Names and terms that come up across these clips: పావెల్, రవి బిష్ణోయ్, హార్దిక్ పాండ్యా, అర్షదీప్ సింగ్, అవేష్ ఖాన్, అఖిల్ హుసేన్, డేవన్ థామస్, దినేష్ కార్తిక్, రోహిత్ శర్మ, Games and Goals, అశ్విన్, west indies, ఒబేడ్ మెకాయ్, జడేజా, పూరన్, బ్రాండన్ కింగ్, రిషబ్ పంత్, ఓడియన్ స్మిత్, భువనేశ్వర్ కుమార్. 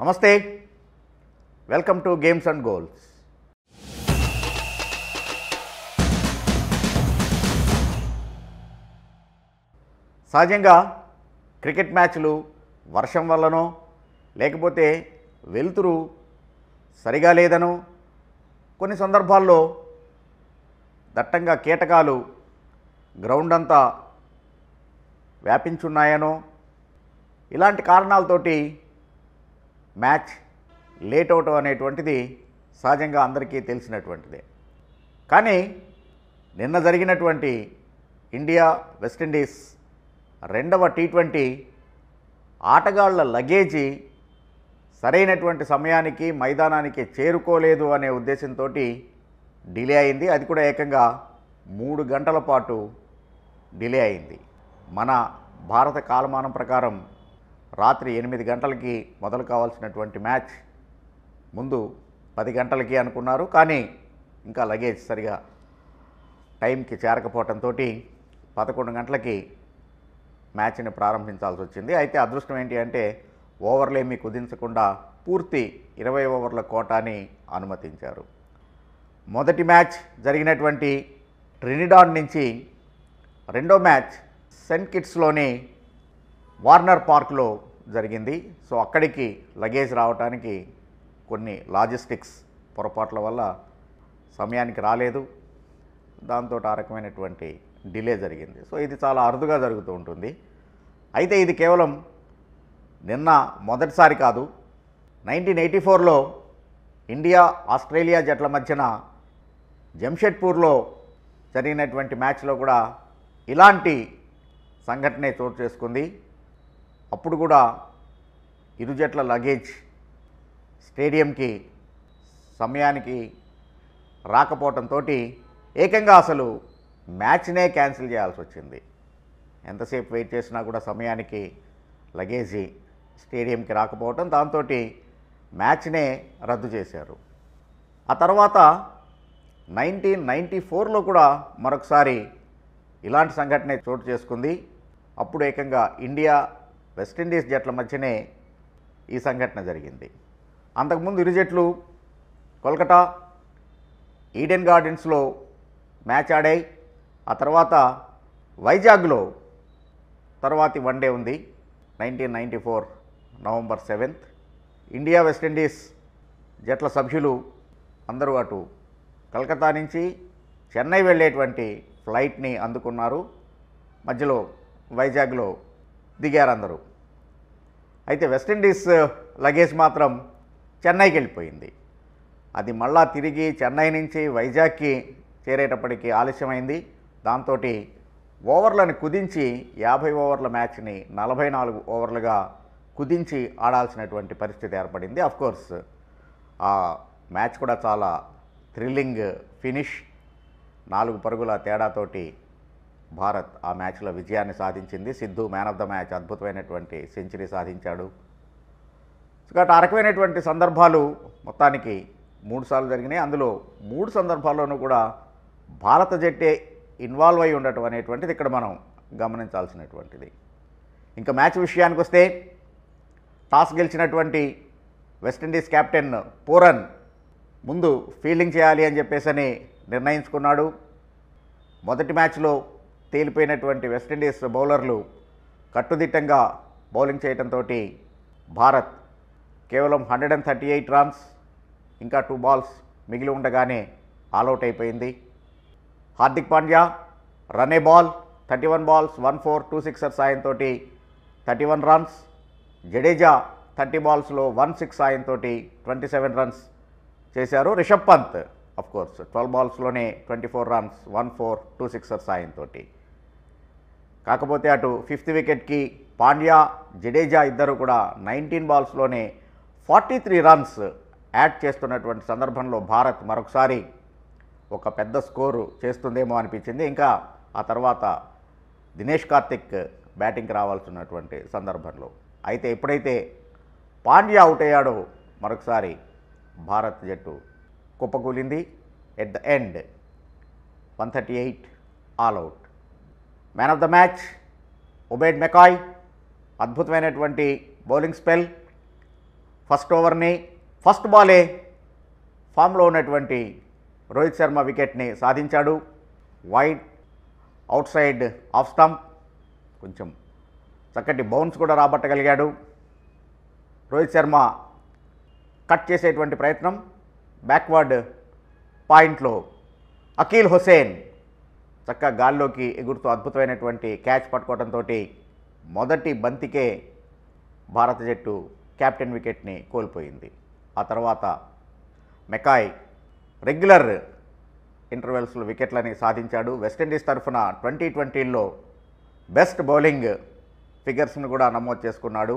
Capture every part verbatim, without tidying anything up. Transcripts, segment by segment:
Namaste. Welcome to Games and Goals. సహజంగా cricket మ్యాచ్లు వర్షం వల్లనో లేకపోతే వెలుతురు సరిగా లేదనో కొన్ని సందర్భాల్లో దట్టంగా కీటకాలు గ్రౌండ్ అంతా వ్యాపించున్నాయనో ఇలాంటి కారణాలతోటి మ్యాచ్ లేట్ అవటం అనేటువంటిది సహజంగా అందరికీ తెలిసినటువంటిదే. కానీ నిన్న జరిగినటువంటి ఇండియా వెస్టిండీస్ రెండవ టీ ట్వంటీ ఆటగాళ్ల లగేజీ సరైనటువంటి సమయానికి మైదానానికి చేరుకోలేదు అనే ఉద్దేశంతో డిలే అయింది. అది కూడా ఏకంగా మూడు గంటల పాటు డిలే అయింది. మన భారత కాలమానం ప్రకారం రాత్రి ఎనిమిది గంటలకి మొదలు కావాల్సినటువంటి మ్యాచ్ ముందు పది గంటలకి అనుకున్నారు. కానీ ఇంకా లగేజ్ సరిగా టైంకి చేరకపోవటంతో పదకొండు గంటలకి మ్యాచ్ని ప్రారంభించాల్సి వచ్చింది. అయితే అదృష్టం ఏంటి అంటే ఓవర్లేమీ కుదించకుండా పూర్తి ఇరవై ఓవర్ల కోటాని అనుమతించారు. మొదటి మ్యాచ్ జరిగినటువంటి ట్రినిడాడ్ నుంచి రెండో మ్యాచ్ సెంట్ కిట్స్లోని వార్నర్ పార్క్లో జరిగింది. సో అక్కడికి లగేజ్ రావడానికి కొన్ని లాజిస్టిక్స్ పొరపాట్ల వల్ల సమయానికి రాలేదు. దాంతో ఆ రకమైనటువంటి డిలే జరిగింది. సో ఇది చాలా అరుదుగా జరుగుతూ ఉంటుంది. అయితే ఇది కేవలం నిన్న మొదటిసారి కాదు. నైన్టీన్ ఎయిటీ ఫోర్లో ఇండియా ఆస్ట్రేలియా జట్ల మధ్యన జంషెడ్పూర్లో జరిగినటువంటి మ్యాచ్లో కూడా ఇలాంటి సంఘటనే చోటు చేసుకుంది. అప్పుడు కూడా ఇరు జట్ల లగేజ్ స్టేడియంకి సమయానికి రాకపోవటంతో ఏకంగా అసలు మ్యాచ్నే క్యాన్సిల్ చేయాల్సి వచ్చింది. ఎంతసేపు వెయిట్ చేసినా కూడా సమయానికి లగేజీ స్టేడియంకి రాకపోవటం దాంతో మ్యాచ్నే రద్దు చేశారు. ఆ తర్వాత నైన్టీన్ నైంటీ ఫోర్లో కూడా మరొకసారి ఇలాంటి సంఘటనే చోటు చేసుకుంది. అప్పుడు ఏకంగా ఇండియా వెస్టిండీస్ జట్ల మధ్యనే ఈ సంఘటన జరిగింది. అంతకుముందు ఇరు జట్లు కోల్కతా ఈడెన్ గార్డెన్స్లో మ్యాచ్ ఆడాయి. ఆ తర్వాత వైజాగ్లో తర్వాతి వన్డే ఉంది. Nineteen ninety four November seventh India West Indies జట్ల సభ్యులు అందరూ అటు కలకత్తా నుంచి చెన్నై వెళ్ళేటువంటి ఫ్లైట్ని అందుకున్నారు. మధ్యలో వైజాగ్లో దిగారు అందరూ. అయితే వెస్టిండీస్ లగేజ్ మాత్రం చెన్నైకి వెళ్ళిపోయింది. అది మళ్ళా తిరిగి చెన్నై నుంచి వైజాగ్కి చేరేటప్పటికీ ఆలస్యమైంది. దాంతో ఓవర్లను కుదించి యాభై ఓవర్ల మ్యాచ్ని నలభై నాలుగు ఓవర్లుగా కుదించి ఆడాల్సినటువంటి పరిస్థితి ఏర్పడింది. అఫ్కోర్స్ ఆ మ్యాచ్ కూడా చాలా థ్రిల్లింగ్ ఫినిష్. నాలుగు పరుగుల తేడాతోటి భారత్ ఆ మ్యాచ్లో విజయాన్ని సాధించింది. Sidhu man of the match, అద్భుతమైనటువంటి సెంచరీ సాధించాడు. సో ఆ రకమైనటువంటి సందర్భాలు మొత్తానికి మూడుసార్లు జరిగినాయి. అందులో మూడు సందర్భాల్లోనూ కూడా భారత జట్టే ఇన్వాల్వ్ అయి ఉండటం అనేటువంటిది ఇక్కడ మనం గమనించాల్సినటువంటిది. ఇంకా మ్యాచ్ విషయానికి వస్తే టాస్ గెలిచినటువంటి వెస్టిండీస్ కెప్టెన్ పూరన్ ముందు ఫీల్డింగ్ చేయాలి అని చెప్పేసి నిర్ణయించుకున్నాడు. మొదటి మ్యాచ్లో తేలిపోయినటువంటి వెస్టిండీస్ బౌలర్లు కట్టుదిట్టంగా బౌలింగ్ చేయడంతో భారత్ కేవలం hundred and thirty eight runs ఇంకా టూ బాల్స్ మిగిలి ఉండగానే ఆల్అవుట్ అయిపోయింది. హార్దిక్ పాండ్యా run a ball thirty one balls one four two sixer సాయంతో thirty one runs, జడేజా thirty బాల్స్లో వన్ సిక్స్ సాయంతో ట్వంటీ సెవెన్ రన్స్ చేశారు. రిషబ్ పంత్ అఫ్కోర్స్ ట్వెల్వ్ బాల్స్లోనే twenty four runs one four two sixer సాయంతో. కాకపోతే అటు ఫిఫ్త్ వికెట్కి పాండ్యా జడేజా ఇద్దరు కూడా నైన్టీన్ బాల్స్లోనే ఫార్టీ త్రీ రన్స్ యాడ్ చేస్తున్నటువంటి సందర్భంలో భారత్ మరొకసారి ఒక పెద్ద స్కోరు చేస్తుందేమో అనిపించింది. ఇంకా ఆ తర్వాత దినేష్ కార్తిక్ బ్యాటింగ్కి రావాల్సినటువంటి సందర్భంలో అయితే ఎప్పుడైతే పాండ్యా అవుట్ అయ్యాడో మరొకసారి భారత్ జట్టు కుప్పకూలింది. At the end one thirty eight all out. Man of the match ఒబేడ్ మెకాయ్, అద్భుతమైనటువంటి బౌలింగ్ స్పెల్, ఫస్ట్ ఓవర్ని ఫస్ట్ బాలే ఫామ్లో ఉన్నటువంటి రోహిత్ శర్మ వికెట్ని సాధించాడు. Wide outside off stump, కొంచెం చక్కటి బౌన్స్ కూడా రాబట్టగలిగాడు. రోహిత్ శర్మ కట్ చేసేటువంటి ప్రయత్నం, బ్యాక్వర్డ్ పాయింట్లో అఖిల్ హుసేన్ చక్కగా గాల్లోకి ఎగురుతూ అద్భుతమైనటువంటి క్యాచ్ పట్టుకోవడంతో మొదటి బంతికే భారత జట్టు కెప్టెన్ వికెట్ని కోల్పోయింది. ఆ తర్వాత మెకాయ్ రెగ్యులర్ ఇంటర్వెల్స్లో వికెట్లని సాధించాడు. వెస్టిండీస్ తరఫున ట్వంటీ ట్వంటీల్లో బెస్ట్ బౌలింగ్ ఫిగర్స్ను కూడా నమోదు చేసుకున్నాడు.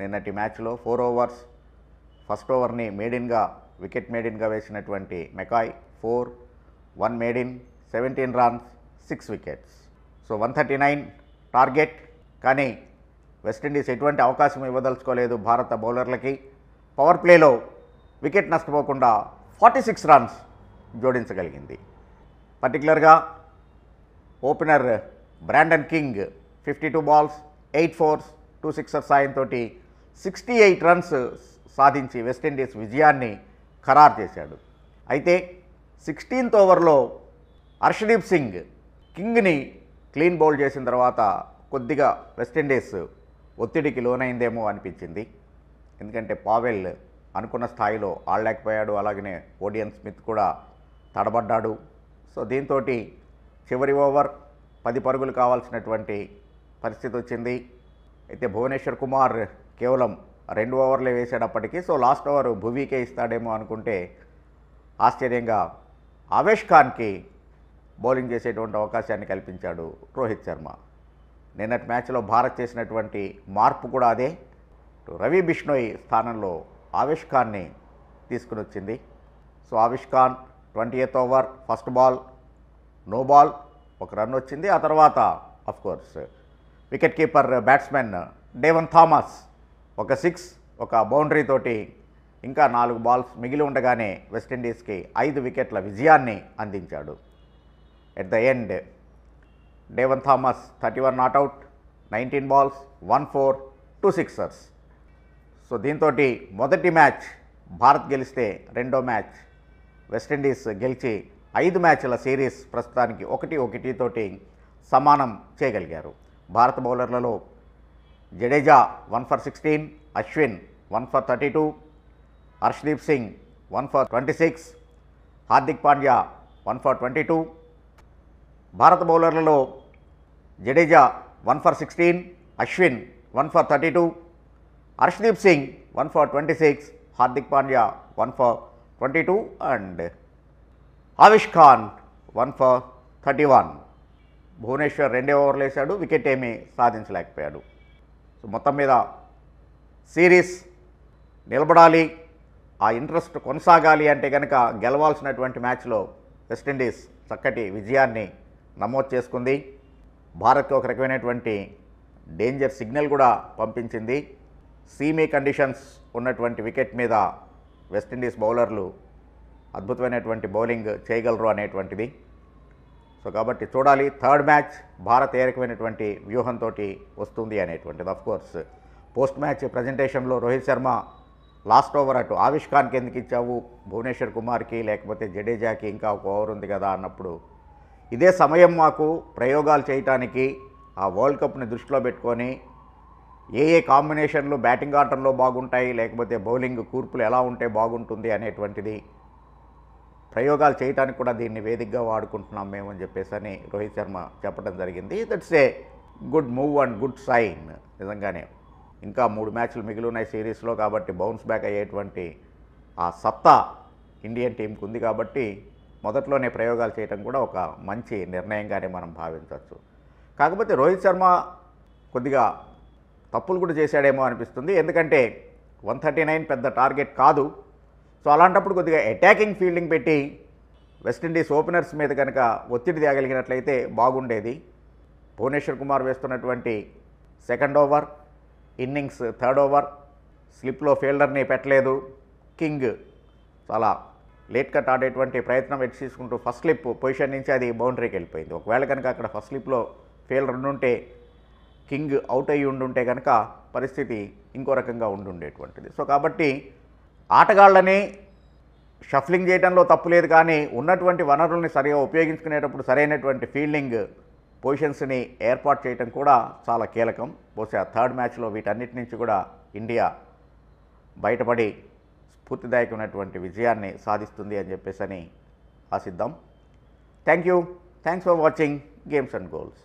నిన్నటి మ్యాచ్లో ఫోర్ ఓవర్స్ ఫస్ట్ ఓవర్ని మేడిన్గా వికెట్ మేడిన్గా వేసినటువంటి McCoy four, one maiden, seventeen runs, six wickets. So one thirty nine target. కానీ వెస్టిండీస్ ఎటువంటి అవకాశం ఇవ్వదలుచుకోలేదు భారత బౌలర్లకి. పవర్ ప్లేలో వికెట్ నష్టపోకుండా ఫార్టీ సిక్స్ రన్స్ జోడించగలిగింది. పర్టికులర్గా opener బ్రాండన్ కింగ్ fifty two balls, eight fours, two sixer సాయంతో సిక్స్టీ ఎయిట్ రన్స్ సాధించి వెస్టిండీస్ విజయాన్ని ఖరారు చేశాడు. అయితే సిక్స్టీన్త్ ఓవర్లో అర్షదీప్ సింగ్ కింగ్ని క్లీన్ బౌల్ చేసిన తర్వాత కొద్దిగా వెస్టిండీస్ ఒత్తిడికి లోనైందేమో అనిపించింది. ఎందుకంటే పావెల్ అనుకున్న స్థాయిలో ఆడలేకపోయాడు, అలాగనే ఓడియన్ స్మిత్ కూడా తడబడ్డాడు. సో దీంతో చివరి ఓవర్ పది పరుగులు కావాల్సినటువంటి పరిస్థితి వచ్చింది. అయితే భువనేశ్వర్ కుమార్ కేవలం రెండు ఓవర్లే వేసేటప్పటికీ, సో లాస్ట్ ఓవర్ భువీకే ఇస్తాడేమో అనుకుంటే ఆశ్చర్యంగా అవేష్ ఖాన్కి బౌలింగ్ చేసేటువంటి అవకాశాన్ని కల్పించాడు రోహిత్ శర్మ. నిన్నటి మ్యాచ్లో భారత్ చేసినటువంటి మార్పు కూడా అదే. రవి బిష్ణోయ్ స్థానంలో అవేష్ ఖాన్ని తీసుకుని వచ్చింది. So అవేష్ ఖాన్ twentieth over first ball no ball, ఒక రన్ వచ్చింది. ఆ తర్వాత of course wicket keeper batsmen డేవన్ థామస్ ఒక సిక్స్, ఒక బౌండరీ తోటి ఇంకా నాలుగు బాల్స్ మిగిలి ఉండగానే వెస్టిండీస్కి ఐదు వికెట్ల విజయాన్ని అందించాడు. At the end డేవన్ థామస్ thirty one not out, nineteen balls, one four, two sixers. So దీంతో మొదటి మ్యాచ్ భారత్ గెలిస్తే రెండో మ్యాచ్ వెస్టిండీస్ గెలిచి ఐదు మ్యాచ్ల సిరీస్ ప్రస్తుతానికి ఒకటి ఒకటి తోటి సమానం చేయగలిగారు. భారత బౌలర్లలో జడేజా one for sixteen, అశ్విన్ one for thirty two, Harshdeep Singh one for twenty six, హార్దిక్ పాండ్యా one for twenty two. భారత బౌలర్లలో జడేజా one for sixteen, అశ్విన్ one for thirty two, Harshdeep Singh one for twenty six, హార్దిక్ పాండ్యా one for twenty two and అవేష్ ఖాన్ one for thirty one. Bhuvneshwar రెండే ఓవర్లు వేశాడు, wicket ఏమీ సాధించలేకపోయాడు. So మొత్తం మీద series నిలబడాలి, ఆ ఇంట్రెస్ట్ కొనసాగాలి అంటే కనుక గెలవాల్సినటువంటి మ్యాచ్లో వెస్టిండీస్ చక్కటి విజయాన్ని నమోదు చేసుకుంది. భారత్కి ఒక రకమైనటువంటి డేంజర్ సిగ్నల్ కూడా పంపించింది. సీమీ కండిషన్స్ ఉన్నటువంటి వికెట్ మీద వెస్టిండీస్ బౌలర్లు అద్భుతమైనటువంటి బౌలింగ్ చేయగలరు అనేటువంటిది. సో కాబట్టి చూడాలి థర్డ్ మ్యాచ్ భారత్ ఏ రకమైనటువంటి వ్యూహంతో వస్తుంది అనేటువంటిది. అఫ్కోర్స్ పోస్ట్ మ్యాచ్ ప్రజెంటేషన్లో రోహిత్ శర్మ లాస్ట్ ఓవర్ అటు అవేష్ ఖాన్కి ఎందుకు ఇచ్చావు, భువనేశ్వర్ కుమార్కి లేకపోతే జడేజాకి ఇంకా ఒక ఓవర్ ఉంది కదా అన్నప్పుడు, ఇదే సమయం మాకు ప్రయోగాలు చేయటానికి, ఆ వరల్డ్ కప్ని దృష్టిలో పెట్టుకొని ఏ ఏ కాంబినేషన్లు బ్యాటింగ్ ఆర్డర్లో బాగుంటాయి, లేకపోతే బౌలింగ్ కూర్పులు ఎలా ఉంటే బాగుంటుంది అనేటువంటిది ప్రయోగాలు చేయడానికి కూడా దీన్ని వేదికగా వాడుకుంటున్నాం మేము అని చెప్పేసి అని రోహిత్ శర్మ చెప్పడం జరిగింది. That's a good move and good sign. నిజంగానే ఇంకా మూడు మ్యాచ్లు మిగిలి ఉన్నాయి సిరీస్లో, కాబట్టి బౌన్స్ బ్యాక్ అయ్యేటువంటి ఆ సత్తా ఇండియన్ టీంకి ఉంది. కాబట్టి మొదట్లోనే ప్రయోగాలు చేయడం కూడా ఒక మంచి నిర్ణయంగానే మనం భావించవచ్చు. కాకపోతే రోహిత్ శర్మ కొద్దిగా తప్పులు కూడా చేశాడేమో అనిపిస్తుంది. ఎందుకంటే వన్ థర్టీ నైన్ పెద్ద టార్గెట్ కాదు. సో అలాంటప్పుడు కొద్దిగా అటాకింగ్ ఫీల్డింగ్ పెట్టి వెస్టిండీస్ ఓపెనర్స్ మీద కనుక ఒత్తిడి తేగలిగినట్లయితే బాగుండేది. భువనేశ్వర్ కుమార్ వేస్తున్నటువంటి second over innings, third over స్లిప్లో ఫీల్డర్ని పెట్టలేదు. కింగ్ చాలా లేట్ కట్ ఆడేటువంటి ప్రయత్నం ఎట్ తీసుకుంటూ ఫస్ట్ స్లిప్ పొజిషన్ నుంచి అది బౌండరీకి వెళ్ళిపోయింది. ఒకవేళ కనుక అక్కడ ఫస్ట్ స్లిప్లో ఫీల్డర్ ఉంటే కింగ్ అవుట్ అయ్యి ఉండుంటే కనుక పరిస్థితి ఇంకో రకంగా ఉండుండేటువంటిది. సో కాబట్టి ఆటగాళ్ళని షఫ్లింగ్ చేయడంలో తప్పు లేదు, కానీ ఉన్నటువంటి వనరుల్ని సరిగా ఉపయోగించుకునేటప్పుడు సరైనటువంటి ఫీల్డింగ్ పొజిషన్స్ని ఏర్పాటు చేయడం కూడా చాలా కీలకం. బహుశా థర్డ్ మ్యాచ్లో వీటన్నిటి నుంచి కూడా ఇండియా బయటపడి స్ఫూర్తిదాయకమైనటువంటి విజయాన్ని సాధిస్తుంది అని చెప్పేసి అని ఆశిద్దాం. Thank you. Thanks for watching games and goals.